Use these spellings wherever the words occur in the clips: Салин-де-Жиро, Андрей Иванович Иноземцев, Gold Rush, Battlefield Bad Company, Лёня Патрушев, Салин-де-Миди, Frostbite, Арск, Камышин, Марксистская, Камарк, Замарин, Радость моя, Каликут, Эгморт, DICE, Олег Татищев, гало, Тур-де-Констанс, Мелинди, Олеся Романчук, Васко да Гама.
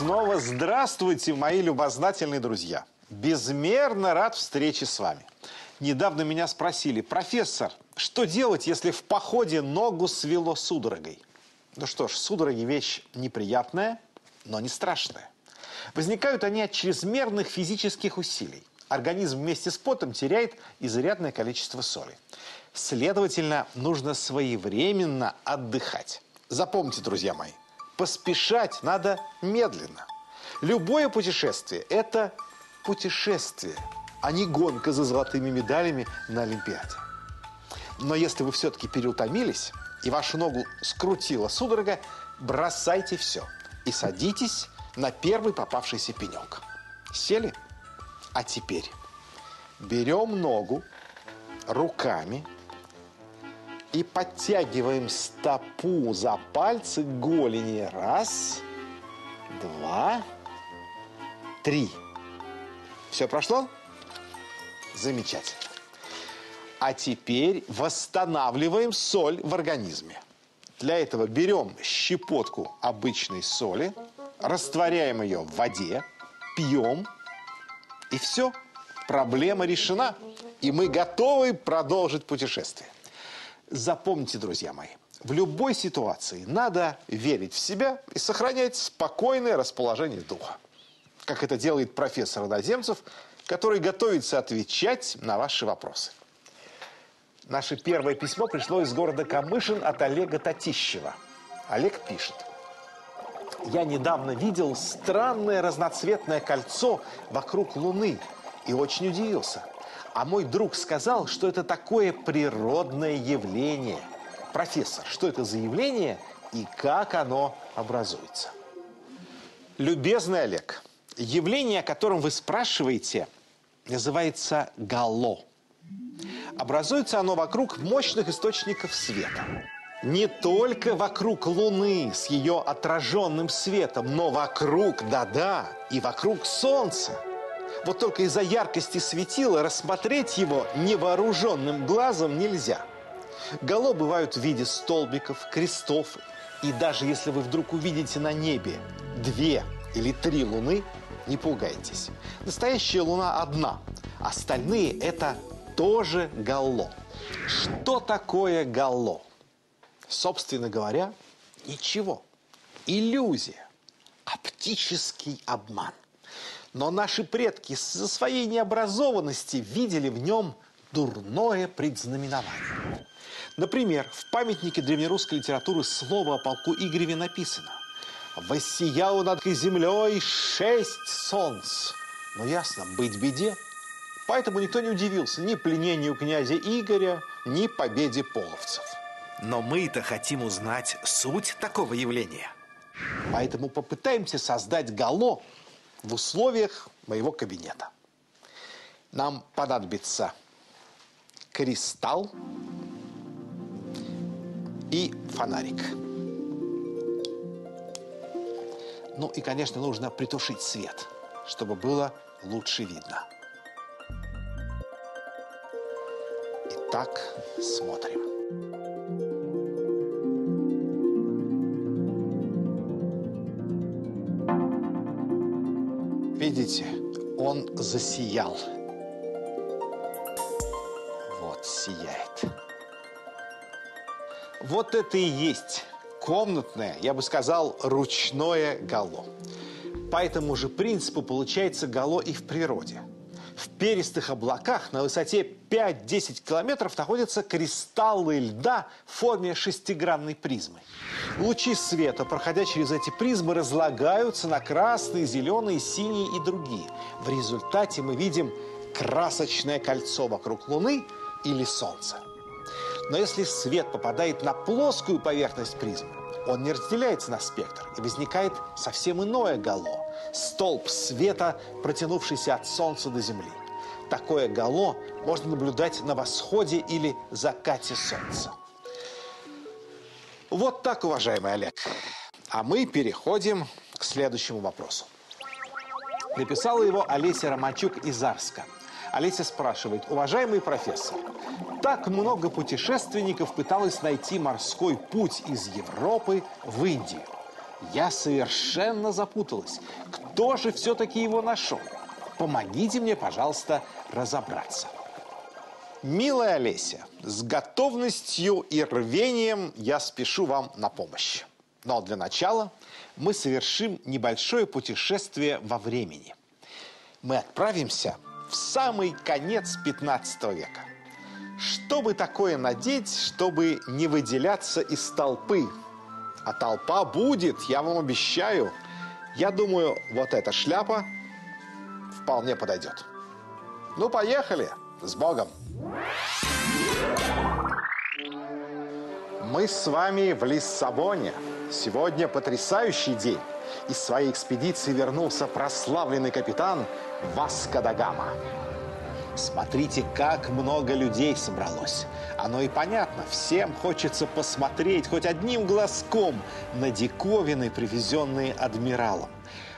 Снова здравствуйте, мои любознательные друзья. Безмерно рад встрече с вами. Недавно меня спросили: профессор, что делать, если в походе ногу свело судорогой? Ну что ж, судороги вещь неприятная, но не страшная. Возникают они от чрезмерных физических усилий. Организм вместе с потом теряет изрядное количество соли. Следовательно, нужно своевременно отдыхать. Запомните, друзья мои, поспешать надо медленно. Любое путешествие – это путешествие, а не гонка за золотыми медалями на Олимпиаде. Но если вы все-таки переутомились и вашу ногу скрутила судорога, бросайте все и садитесь на первый попавшийся пенек. Сели? А теперь берем ногу руками и подтягиваем стопу за пальцы к голени. Раз, два, три. Все прошло? Замечательно. А теперь восстанавливаем соль в организме. Для этого берем щепотку обычной соли, растворяем ее в воде, пьем, и все, проблема решена, и мы готовы продолжить путешествие. Запомните, друзья мои, в любой ситуации надо верить в себя и сохранять спокойное расположение духа, как это делает профессор Иноземцев, который готовится отвечать на ваши вопросы. Наше первое письмо пришло из города Камышин от Олега Татищева. Олег пишет. Я недавно видел странное разноцветное кольцо вокруг Луны и очень удивился. А мой друг сказал, что это такое природное явление. Профессор, что это за явление и как оно образуется? Любезный Олег, явление, о котором вы спрашиваете, называется гало. Образуется оно вокруг мощных источников света. Не только вокруг Луны с ее отраженным светом, но вокруг, да-да, и вокруг Солнца. Вот только из-за яркости светила рассмотреть его невооруженным глазом нельзя. Гало бывают в виде столбиков, крестов, и даже если вы вдруг увидите на небе 2 или 3 луны, не пугайтесь. Настоящая луна одна, остальные – это тоже гало. Что такое гало? Собственно говоря, ничего. Иллюзия. Оптический обман. Но наши предки из-за своей необразованности видели в нем дурное предзнаменование. Например, в памятнике древнерусской литературы слово о полку Игореве написано: «Воссиял над землей 6 солнц». Ну ясно, быть беде. Поэтому никто не удивился ни пленению князя Игоря, ни победе половцев. Но мы-то хотим узнать суть такого явления. Поэтому попытаемся создать гало в условиях моего кабинета. Нам понадобится кристалл и фонарик. Ну и, конечно, нужно притушить свет, чтобы было лучше видно. Итак, смотрим. Видите, он засиял. Вот, сияет. Вот это и есть комнатное, я бы сказал, ручное гало. По этому же принципу получается гало и в природе. В перистых облаках на высоте 5-10 километров находятся кристаллы льда в форме шестигранной призмы. Лучи света, проходя через эти призмы, разлагаются на красные, зеленые, синие и другие. В результате мы видим красочное кольцо вокруг Луны или Солнца. Но если свет попадает на плоскую поверхность призмы, он не разделяется на спектр, и возникает совсем иное гало – столб света, протянувшийся от Солнца до Земли. Такое гало можно наблюдать на восходе или закате Солнца. Вот так, уважаемый Олег. А мы переходим к следующему вопросу. Написала его Олеся Романчук из Арска. Олеся спрашивает: уважаемый профессор, так много путешественников пыталось найти морской путь из Европы в Индию. Я совершенно запуталась. Кто же все-таки его нашел? Помогите мне, пожалуйста, разобраться. Милая Олеся, с готовностью и рвением я спешу вам на помощь. Но для начала мы совершим небольшое путешествие во времени. Мы отправимся в самый конец 15 века. Что бы такое надеть, чтобы не выделяться из толпы? А толпа будет, я вам обещаю. Я думаю, вот эта шляпа вполне подойдет. Ну, поехали! С Богом! Мы с вами в Лиссабоне. Сегодня потрясающий день. Из своей экспедиции вернулся прославленный капитан Васко да Гама. Смотрите, как много людей собралось. Оно и понятно, всем хочется посмотреть хоть одним глазком на диковины, привезенные адмиралом.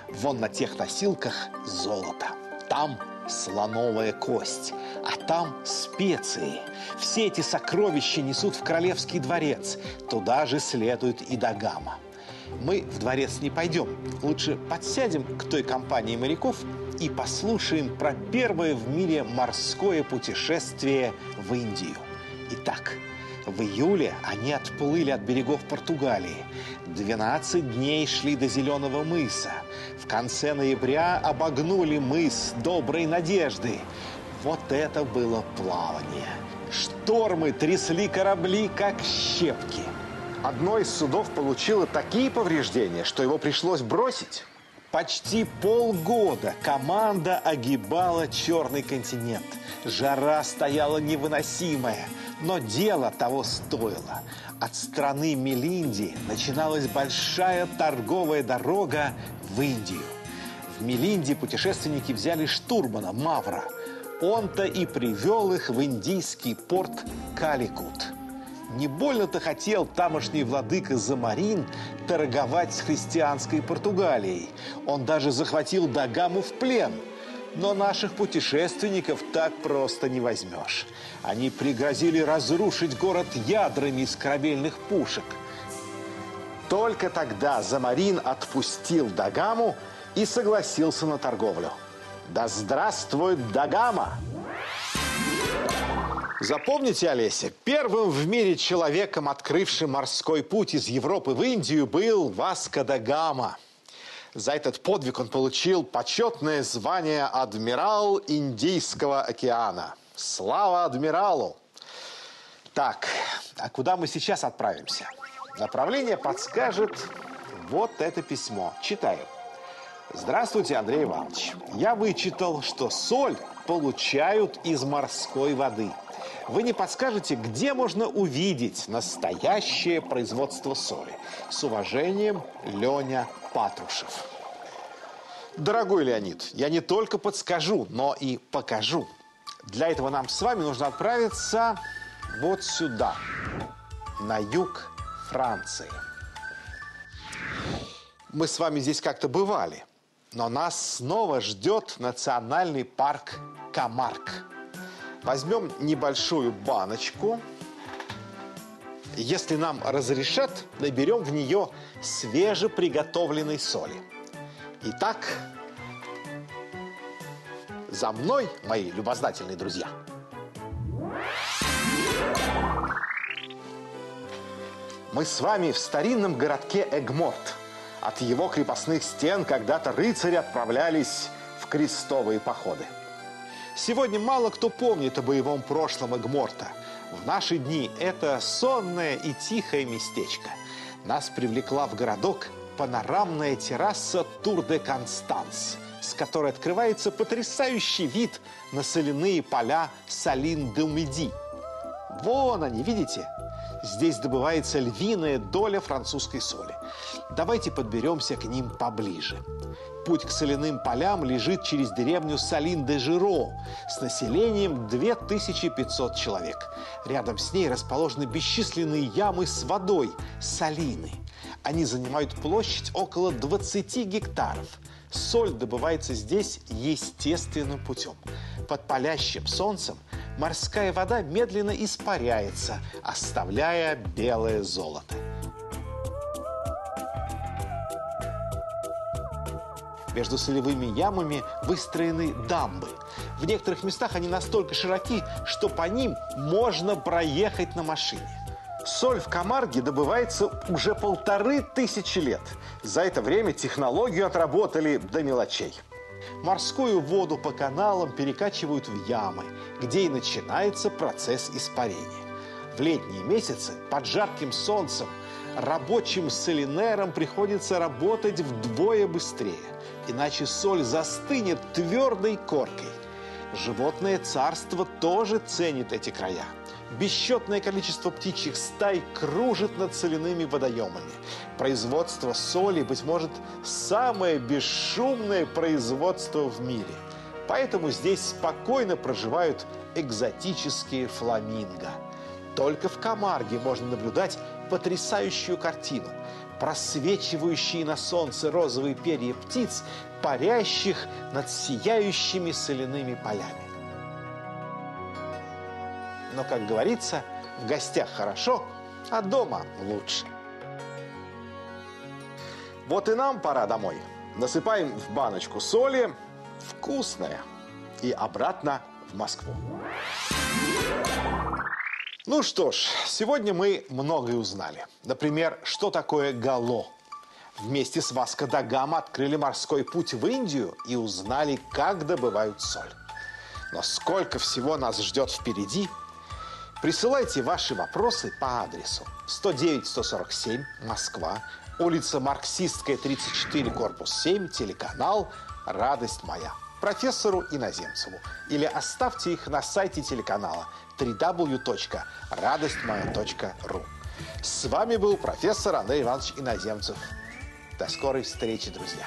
Вон на тех носилках золото. Там слоновая кость, а там специи. Все эти сокровища несут в королевский дворец. Туда же следует и да Гама. Мы в дворец не пойдем. Лучше подсядем к той компании моряков и послушаем про первое в мире морское путешествие в Индию. Итак, в июле они отплыли от берегов Португалии. 12 дней шли до Зеленого мыса. В конце ноября обогнули мыс Доброй Надежды. Вот это было плавание. Штормы трясли корабли, как щепки. Одно из судов получило такие повреждения, что его пришлось бросить. Почти полгода команда огибала Черный континент. Жара стояла невыносимая, но дело того стоило. От страны Мелинди начиналась большая торговая дорога в Индию. В Мелинди путешественники взяли штурмана Мавра. Он-то и привел их в индийский порт Каликут. Не больно-то хотел тамошний владыка Замарин торговать с христианской Португалией. Он даже захватил да Гаму в плен. Но наших путешественников так просто не возьмешь. Они пригрозили разрушить город ядрами из корабельных пушек. Только тогда Замарин отпустил да Гаму и согласился на торговлю. Да здравствует да Гама! Запомните, Олеся, первым в мире человеком, открывшим морской путь из Европы в Индию, был Васко да Гама. За этот подвиг он получил почетное звание адмирал Индийского океана. Слава адмиралу! Так, а куда мы сейчас отправимся? Направление подскажет вот это письмо. Читаю. Здравствуйте, Андрей Иванович. Я вычитал, что соль получают из морской воды. Вы не подскажете, где можно увидеть настоящее производство соли? С уважением, Лёня Патрушев. Дорогой Леонид, я не только подскажу, но и покажу. Для этого нам с вами нужно отправиться вот сюда, на юг Франции. Мы с вами здесь как-то бывали, но нас снова ждет национальный парк Камарк. Возьмем небольшую баночку. Если нам разрешат, наберем в нее свежеприготовленной соли. Итак, за мной, мои любознательные друзья. Мы с вами в старинном городке Эгморт. От его крепостных стен когда-то рыцари отправлялись в крестовые походы. Сегодня мало кто помнит о боевом прошлом Эгморта. В наши дни это сонное и тихое местечко. Нас привлекла в городок панорамная терраса Тур-де-Констанс, с которой открывается потрясающий вид на соляные поля Салин-де-Миди. Вон они, видите? Здесь добывается львиная доля французской соли. Давайте подберемся к ним поближе. Путь к соляным полям лежит через деревню Салин-де-Жиро с населением 2500 человек. Рядом с ней расположены бесчисленные ямы с водой – салины. Они занимают площадь около 20 гектаров. Соль добывается здесь естественным путем. Под палящим солнцем морская вода медленно испаряется, оставляя белое золото. Между солевыми ямами выстроены дамбы. В некоторых местах они настолько широки, что по ним можно проехать на машине. Соль в Камарге добывается уже 1500 лет. За это время технологию отработали до мелочей. Морскую воду по каналам перекачивают в ямы, где и начинается процесс испарения. В летние месяцы под жарким солнцем рабочим солинерам приходится работать вдвое быстрее, иначе соль застынет твердой коркой. Животное царство тоже ценит эти края. Бесчетное количество птичьих стай кружит над соляными водоемами. Производство соли, быть может, самое бесшумное производство в мире. Поэтому здесь спокойно проживают экзотические фламинго. Только в Камарге можно наблюдать потрясающую картину. Просвечивающие на солнце розовые перья птиц, парящих над сияющими соляными полями. Но, как говорится, в гостях хорошо, а дома лучше. Вот и нам пора домой. Насыпаем в баночку соли, вкусное, и обратно в Москву. Ну что ж, сегодня мы многое узнали. Например, что такое гало. Вместе с Васко да Гама открыли морской путь в Индию и узнали, как добывают соль. Но сколько всего нас ждет впереди? Присылайте ваши вопросы по адресу 109-147, Москва, улица Марксистская, 34, корпус 7, телеканал «Радость моя», профессору Иноземцеву. Или оставьте их на сайте телеканала www.радостьмоя.ру. С вами был профессор Андрей Иванович Иноземцев. До скорой встречи, друзья!